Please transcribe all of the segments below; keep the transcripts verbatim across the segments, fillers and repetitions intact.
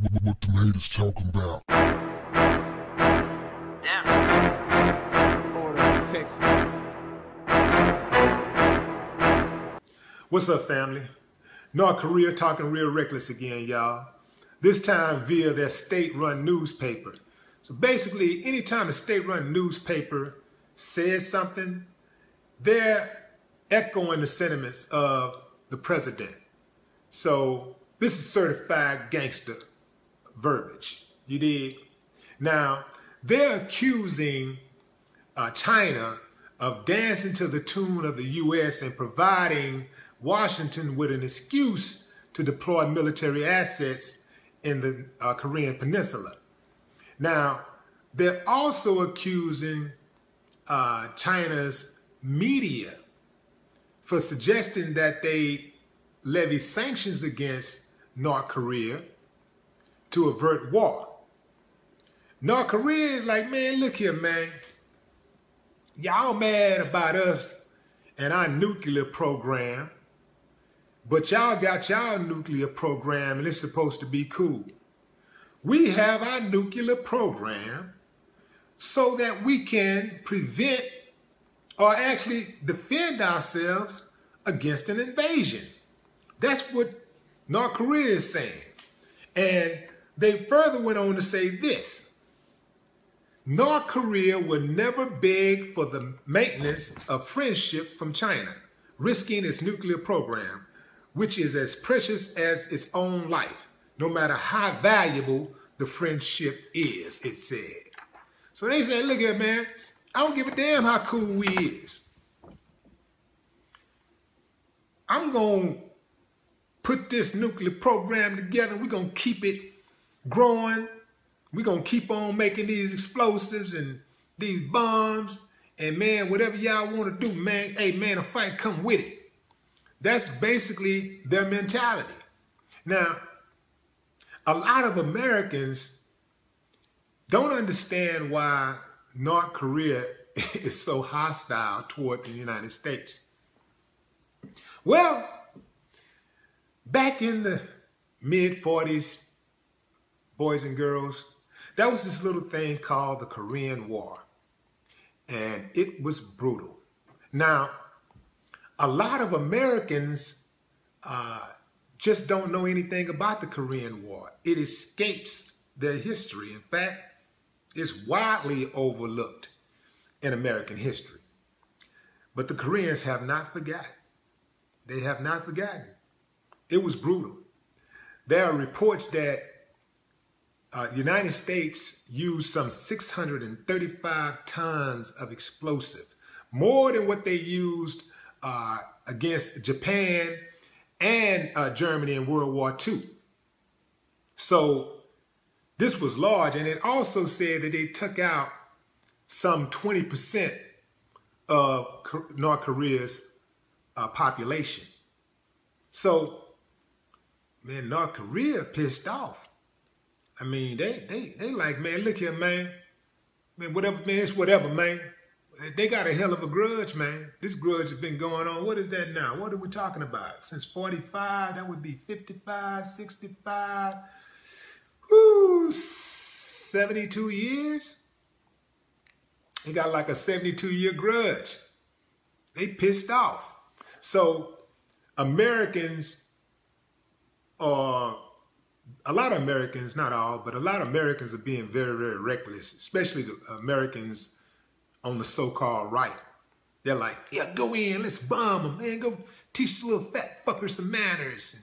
What them haters talking about. Damn. Order protection. What's up, family? North Korea talking real reckless again, y'all. This time via their state-run newspaper. So basically, anytime a state-run newspaper says something, they're echoing the sentiments of the president. So this is certified gangster verbiage. You dig? Now, they're accusing uh, China of dancing to the tune of the U S and providing Washington with an excuse to deploy military assets in the uh, Korean Peninsula. Now, they're also accusing uh, China's media for suggesting that they levy sanctions against North Korea to avert war. North Korea is like, man, look here, man. Y'all mad about us and our nuclear program, but y'all got y'all nuclear program and it's supposed to be cool. We have our nuclear program so that we can prevent or actually defend ourselves against an invasion. That's what North Korea is saying. And they further went on to say this: North Korea will never beg for the maintenance of friendship from China, risking its nuclear program, which is as precious as its own life, no matter how valuable the friendship is, it said. So they said, look at it, man, I don't give a damn how cool we is. I'm going to put this nuclear program together. We're going to keep it growing. We're going to keep on making these explosives and these bombs. And, man, whatever y'all want to do, man, hey, man, a fight come with it. That's basically their mentality. Now, a lot of Americans don't understand why North Korea is so hostile toward the United States. Well, back in the mid forties, boys and girls, there was this little thing called the Korean War, and it was brutal. Now, a lot of Americans uh, just don't know anything about the Korean War. It escapes their history. In fact, it's widely overlooked in American history. But the Koreans have not forgotten. They have not forgotten. It was brutal. There are reports that uh, the United States used some six hundred thirty-five tons of explosive, more than what they used Uh, against Japan and uh, Germany in World War Two. So this was large, and it also said that they took out some twenty percent of North Korea's uh, population. So, man, North Korea pissed off. I mean, they they they like, man, look here, man, man, whatever, man, it's whatever, man. They got a hell of a grudge, man. This grudge has been going on. What is that now? What are we talking about? Since forty-five, that would be fifty-five, sixty-five, whoo, seventy-two years. They got like a seventy-two year grudge. They pissed off. So Americans are, a lot of Americans, not all, but a lot of Americans are being very, very reckless, especially the Americans on the so-called right. They're like, yeah, go in, let's bomb them, man. Go teach the little fat fucker some manners.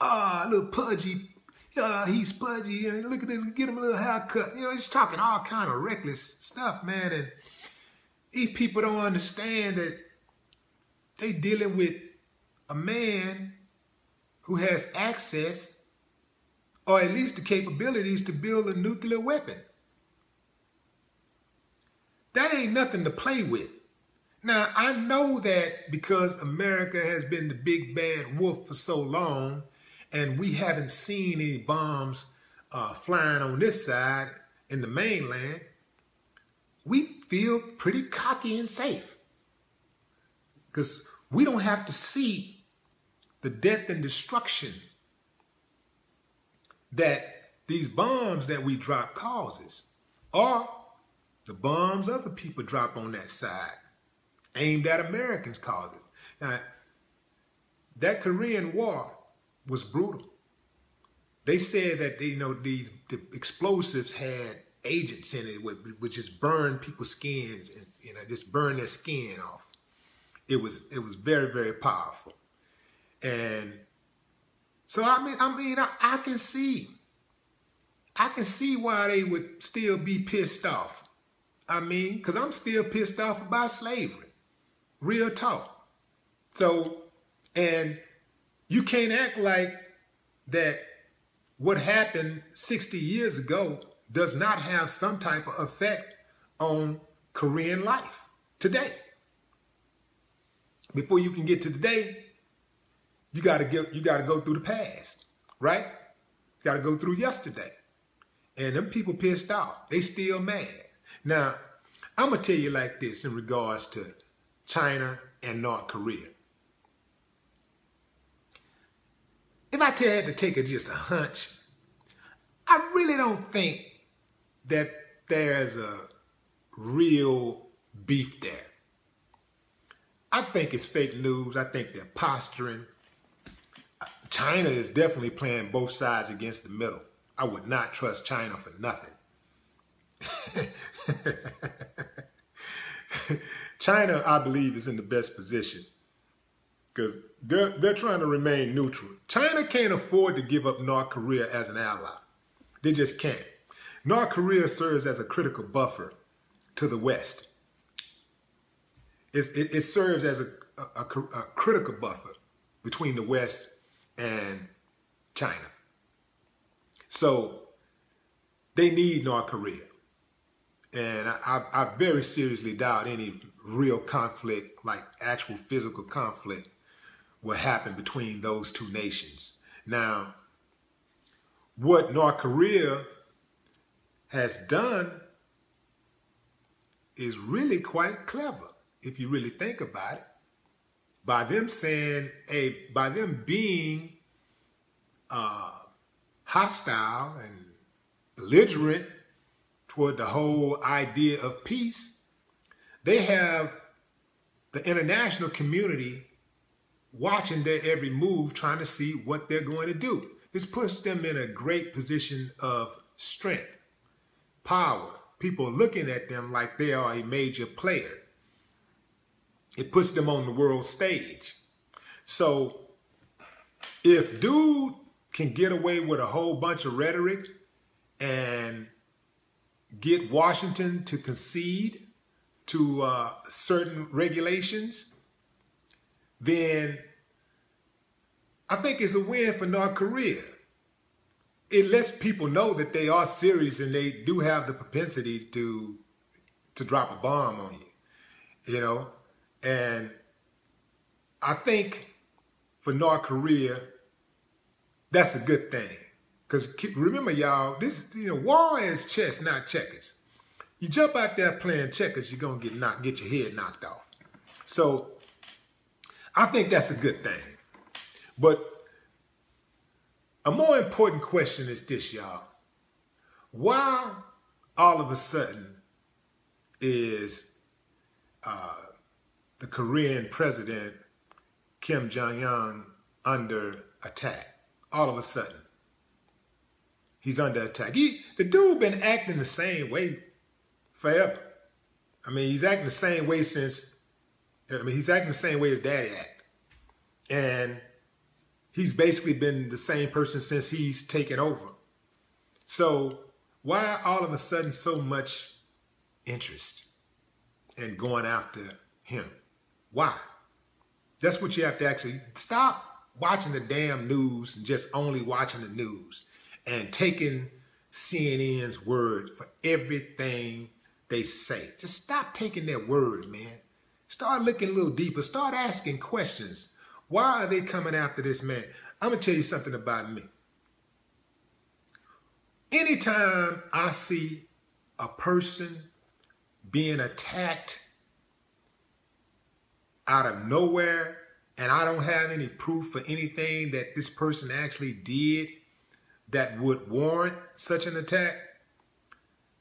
Ah, uh, little pudgy, uh, he's pudgy. And look at him, get him a little haircut. You know, he's talking all kind of reckless stuff, man. And these people don't understand that they dealing with a man who has access, or at least the capabilities, to build a nuclear weapon. That ain't nothing to play with. Now, I know that because America has been the big bad wolf for so long, and we haven't seen any bombs uh, flying on this side in the mainland, we feel pretty cocky and safe because we don't have to see the death and destruction that these bombs that we drop causes, or the bombs other people drop on that side, aimed at Americans causes. Now, that Korean War was brutal. They said that, you know, these the explosives had agents in it, which, which just burned people's skins and, you know, just burned their skin off. It was it was very, very powerful. And so I mean, I mean, I, I can see, I can see why they would still be pissed off. I mean, because I'm still pissed off about slavery, real talk. So, and you can't act like that what happened sixty years ago does not have some type of effect on Korean life today. Before you can get to today, you gotta get you gotta go through the past, right? You gotta go through yesterday. And them people pissed off. They still mad. Now, I'm gonna tell you like this in regards to China and North Korea. If I had to take it just a hunch, I really don't think that there's a real beef there. I think it's fake news. I think they're posturing. China is definitely playing both sides against the middle. I would not trust China for nothing. China, I believe, is in the best position because they're, they're trying to remain neutral. China can't afford to give up North Korea as an ally. They just can't. North Korea serves as a critical buffer to the West. It, it, it serves as a, a, a, a critical buffer between the West and China. So they need North Korea. And I, I, I very seriously doubt any real conflict, like actual physical conflict, will happen between those two nations. Now, what North Korea has done is really quite clever, if you really think about it. By them saying, hey, by them being uh, hostile and belligerent toward the whole idea of peace, they have the international community watching their every move, trying to see what they're going to do. This puts them in a great position of strength, power. People are looking at them like they are a major player. It puts them on the world stage. So if dude can get away with a whole bunch of rhetoric and get Washington to concede to uh, certain regulations, then I think it's a win for North Korea. It lets people know that they are serious and they do have the propensity to to drop a bomb on you, you know. And I think for North Korea, that's a good thing. Because remember, y'all, this you know, war is chess, not checkers. You jump out there playing checkers, you're gonna get knocked, get your head knocked off. So I think that's a good thing. But a more important question is this, y'all. Why all of a sudden is uh, the Korean president, Kim Jong-un, under attack? All of a sudden, he's under attack. He, the dude been acting the same way forever. I mean, he's acting the same way since, I mean, he's acting the same way his daddy acted. And he's basically been the same person since he's taken over. So why all of a sudden so much interest in going after him? Why? That's what you have to actually stop watching the damn news and just only watching the news and taking C N N's word for everything they say. Just stop taking their word, man. Start looking a little deeper. Start asking questions. Why are they coming after this man? I'm going to tell you something about me. Anytime I see a person being attacked out of nowhere and I don't have any proof for anything that this person actually did, that would warrant such an attack,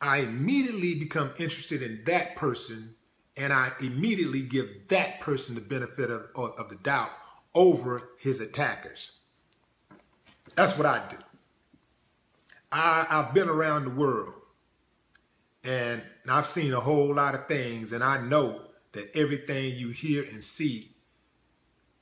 I immediately become interested in that person, and I immediately give that person the benefit of, of, of the doubt over his attackers. That's what I do. I, I've been around the world, and I've seen a whole lot of things, and I know that everything you hear and see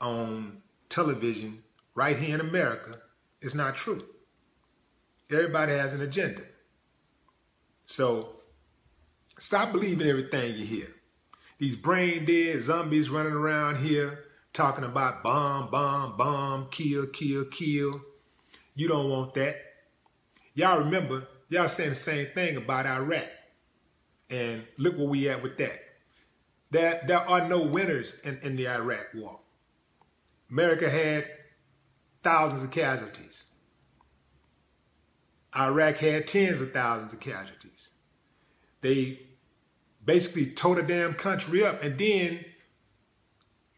on television right here in America is not true. Everybody has an agenda. So stop believing everything you hear. These brain dead zombies running around here talking about bomb, bomb, bomb, kill, kill, kill. You don't want that. Y'all remember, y'all saying the same thing about Iraq. And look where we at with that. There, there are no winners in, in the Iraq war. America had thousands of casualties. Iraq had tens of thousands of casualties. They basically tore the damn country up and then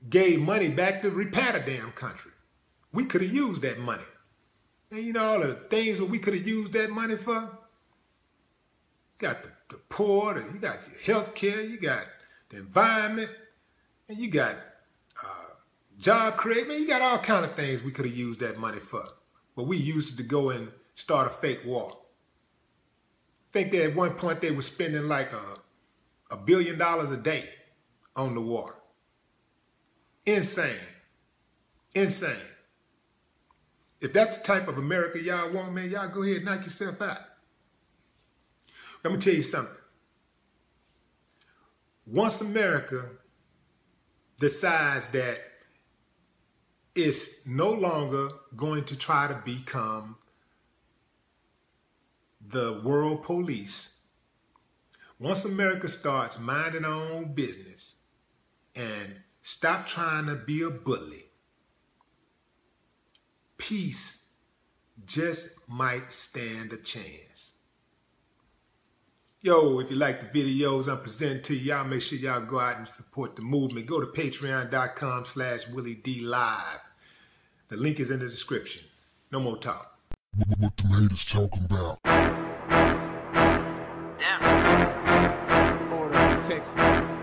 gave money back to repair the damn country. We could have used that money. And you know all the things that we could have used that money for? You got the, the poor, you got your health care, you got the environment, and you got uh, job creation. Man, you got all kind of things we could have used that money for. But we used it to go and start a fake war. I think that at one point they were spending like a, a billion dollars a day on the war. Insane. Insane. If that's the type of America y'all want, man, y'all go ahead and knock yourself out. Let me tell you something. Once America decides that it's no longer going to try to become the world police, once America starts minding our own business and stop trying to be a bully, peace just might stand a chance. Yo, if you like the videos I'm presenting to you, y'all make sure y'all go out and support the movement. Go to patreon.com slash Willie D Live. The link is in the description. No more talk. What, what them haters talking about? Yeah. Order protection.